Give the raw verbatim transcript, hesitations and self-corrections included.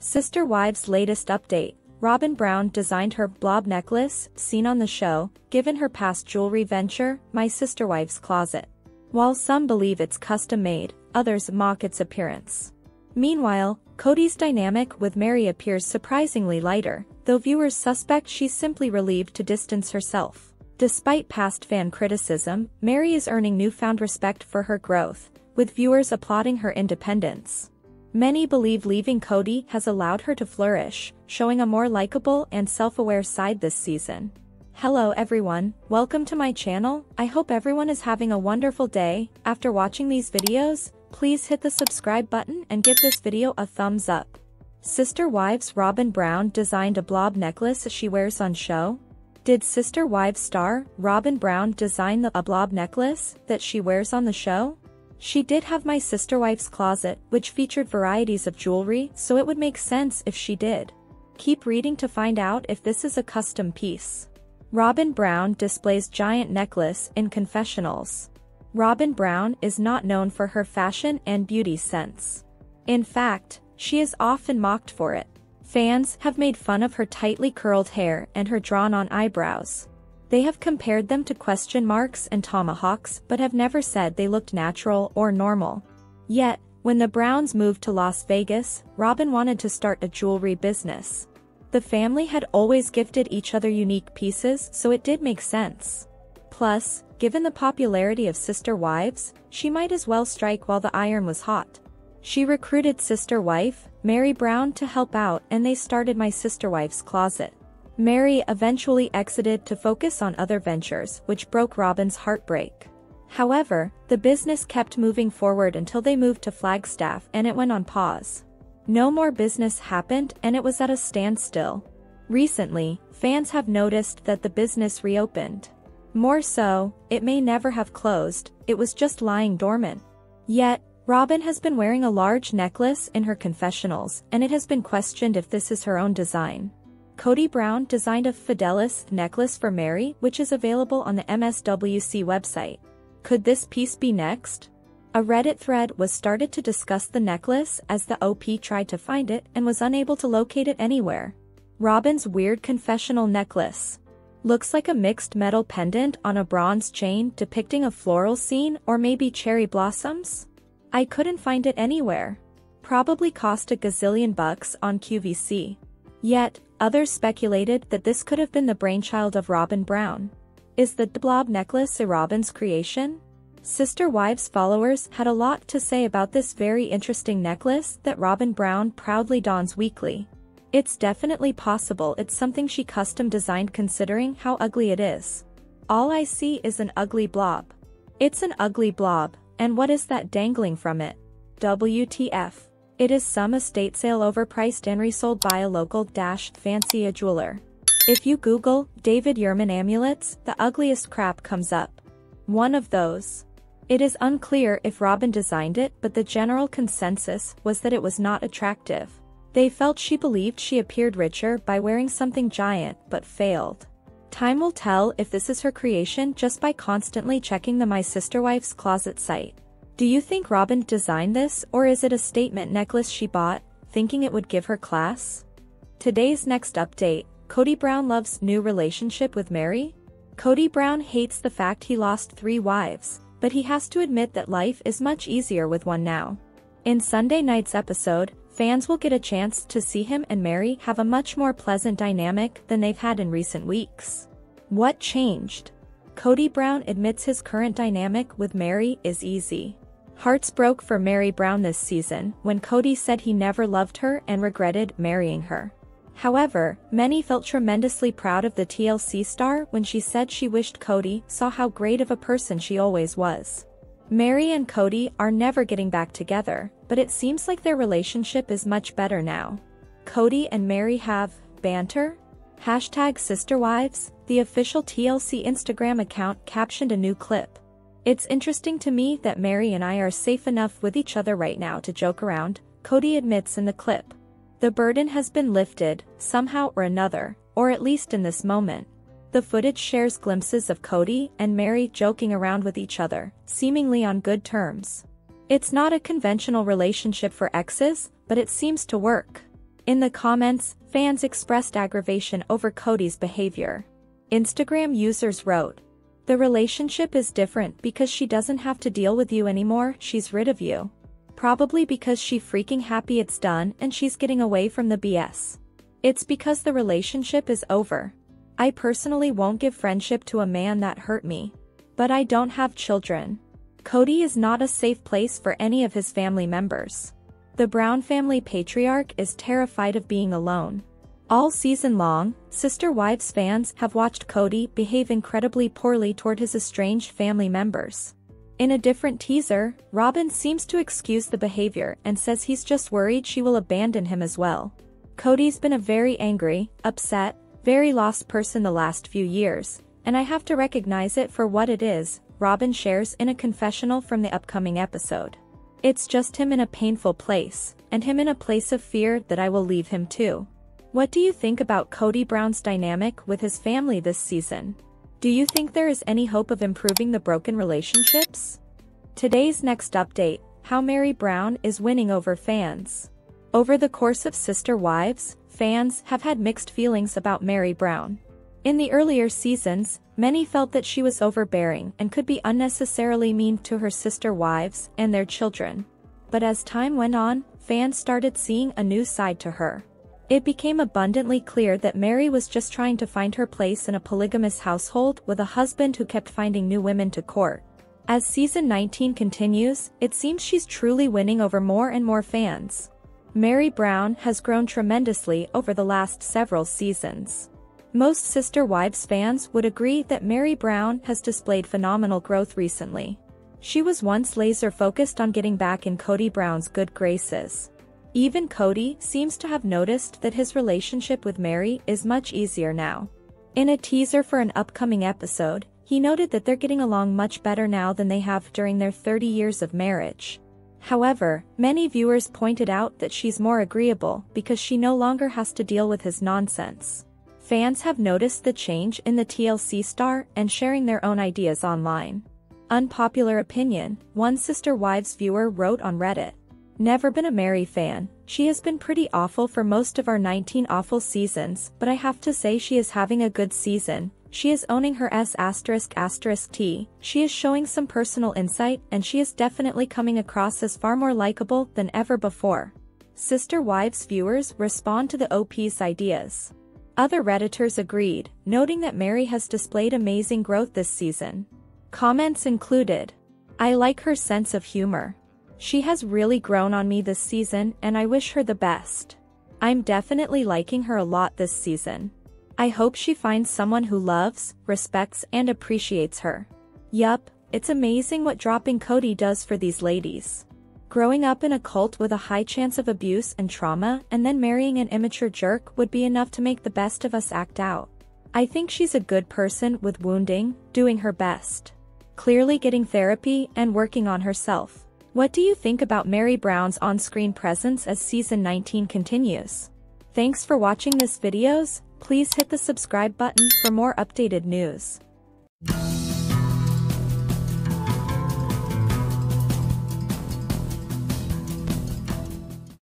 Sister Wives' latest update, Robyn Brown designed her blob necklace, seen on the show, given her past jewelry venture, My Sister Wife's Closet. While some believe it's custom-made, others mock its appearance. Meanwhile, Kody's dynamic with Meri appears surprisingly lighter, though viewers suspect she's simply relieved to distance herself. Despite past fan criticism, Meri is earning newfound respect for her growth, with viewers applauding her independence. Many believe leaving Kody has allowed her to flourish, showing a more likable and self-aware side this season. Hello everyone, welcome to my channel. I hope everyone is having a wonderful day. After watching these videos, please hit the subscribe button and give this video a thumbs up. Sister Wives' Robyn Brown designed a blob necklace she wears on show. Did Sister Wives star Robyn Brown design the a blob necklace that she wears on the show? She did have My Sister Wife's Closet, which featured varieties of jewelry, so it would make sense if she did. Keep reading to find out if this is a custom piece. Robyn Brown displays giant necklace in confessionals. Robyn Brown is not known for her fashion and beauty sense. In fact, she is often mocked for it. Fans have made fun of her tightly curled hair and her drawn-on eyebrows. They have compared them to question marks and tomahawks but have never said they looked natural or normal. Yet, when the Browns moved to Las Vegas, Robyn wanted to start a jewelry business. The family had always gifted each other unique pieces, so it did make sense. Plus, given the popularity of Sister Wives, she might as well strike while the iron was hot. She recruited sister wife, Meri Brown, to help out, and they started My Sister Wife's Closet. Meri eventually exited to focus on other ventures, which broke Robyn's heartbreak. However, the business kept moving forward until they moved to Flagstaff and it went on pause. No more business happened and it was at a standstill. Recently, fans have noticed that the business reopened. More so, it may never have closed, it was just lying dormant. Yet, Robyn has been wearing a large necklace in her confessionals, and it has been questioned if this is her own design. Kody Brown designed a Fidelis necklace for Meri, which is available on the M S W C website. Could this piece be next? A Reddit thread was started to discuss the necklace as the O P tried to find it and was unable to locate it anywhere. Robyn's weird confessional necklace. Looks like a mixed metal pendant on a bronze chain depicting a floral scene or maybe cherry blossoms? I couldn't find it anywhere. Probably cost a gazillion bucks on Q V C. Yet, others speculated that this could have been the brainchild of Robyn Brown. Is the blob necklace a Robyn's creation? Sister Wives followers had a lot to say about this very interesting necklace that Robyn Brown proudly dons weekly. It's definitely possible it's something she custom designed considering how ugly it is. All I see is an ugly blob. It's an ugly blob, and what is that dangling from it? W T F. It is some estate sale overpriced and resold by a local-fancy a jeweler. If you Google David Yurman amulets, the ugliest crap comes up. One of those. It is unclear if Robyn designed it, but the general consensus was that it was not attractive. They felt she believed she appeared richer by wearing something giant, but failed. Time will tell if this is her creation just by constantly checking the My Sister Wife's Closet site. Do you think Robyn designed this, or is it a statement necklace she bought, thinking it would give her class? Today's next update, Kody Brown loves new relationship with Meri? Kody Brown hates the fact he lost three wives, but he has to admit that life is much easier with one now. In Sunday night's episode, fans will get a chance to see him and Meri have a much more pleasant dynamic than they've had in recent weeks. What changed? Kody Brown admits his current dynamic with Meri is easy. Hearts broke for Meri Brown this season when Kody said he never loved her and regretted marrying her. However, many felt tremendously proud of the T L C star when she said she wished Kody saw how great of a person she always was. Meri and Kody are never getting back together, but it seems like their relationship is much better now. Kody and Meri have banter? Hashtag SisterWives, the official T L C Instagram account, captioned a new clip. It's interesting to me that Meri and I are safe enough with each other right now to joke around, Kody admits in the clip. The burden has been lifted, somehow or another, or at least in this moment. The footage shares glimpses of Kody and Meri joking around with each other, seemingly on good terms. It's not a conventional relationship for exes, but it seems to work. In the comments, fans expressed aggravation over Kody's behavior. Instagram users wrote, "The relationship is different because she doesn't have to deal with you anymore, she's rid of you. Probably because she's freaking happy it's done and she's getting away from the B S. It's because the relationship is over. I personally won't give friendship to a man that hurt me. But I don't have children. Kody is not a safe place for any of his family members. The Brown family patriarch is terrified of being alone." All season long, Sister Wives fans have watched Kody behave incredibly poorly toward his estranged family members. In a different teaser, Robyn seems to excuse the behavior and says he's just worried she will abandon him as well. Kody's been a very angry, upset, very lost person the last few years, and I have to recognize it for what it is, Robyn shares in a confessional from the upcoming episode. "It's just him in a painful place, and him in a place of fear that I will leave him too. What do you think about Kody Brown's dynamic with his family this season? Do you think there is any hope of improving the broken relationships?" Today's next update, how Meri Brown is winning over fans. Over the course of Sister Wives, fans have had mixed feelings about Meri Brown. In the earlier seasons, many felt that she was overbearing and could be unnecessarily mean to her sister wives and their children. But as time went on, fans started seeing a new side to her. It became abundantly clear that Meri was just trying to find her place in a polygamous household with a husband who kept finding new women to court. As season nineteen continues, it seems she's truly winning over more and more fans. Meri Brown has grown tremendously over the last several seasons. Most Sister Wives fans would agree that Meri Brown has displayed phenomenal growth recently. She was once laser-focused on getting back in Kody Brown's good graces. Even Kody seems to have noticed that his relationship with Meri is much easier now. In a teaser for an upcoming episode, he noted that they're getting along much better now than they have during their thirty years of marriage. However, many viewers pointed out that she's more agreeable because she no longer has to deal with his nonsense. Fans have noticed the change in the T L C star and sharing their own ideas online. Unpopular opinion, one Sister Wives viewer wrote on Reddit, "Never been a Meri fan, she has been pretty awful for most of our nineteen awful seasons, but I have to say she is having a good season, she is owning her s asterisk asterisk t, she is showing some personal insight and she is definitely coming across as far more likable than ever before." Sister Wives viewers respond to the O P's ideas. Other Redditors agreed, noting that Meri has displayed amazing growth this season. Comments included, "I like her sense of humor. She has really grown on me this season and I wish her the best. I'm definitely liking her a lot this season. I hope she finds someone who loves, respects and appreciates her. Yup, it's amazing what dropping Kody does for these ladies. Growing up in a cult with a high chance of abuse and trauma and then marrying an immature jerk would be enough to make the best of us act out. I think she's a good person with wounding, doing her best. Clearly getting therapy and working on herself." What do you think about Meri Brown's on-screen presence as season nineteen continues? Thanks for watching this videos, please hit the subscribe button for more updated news.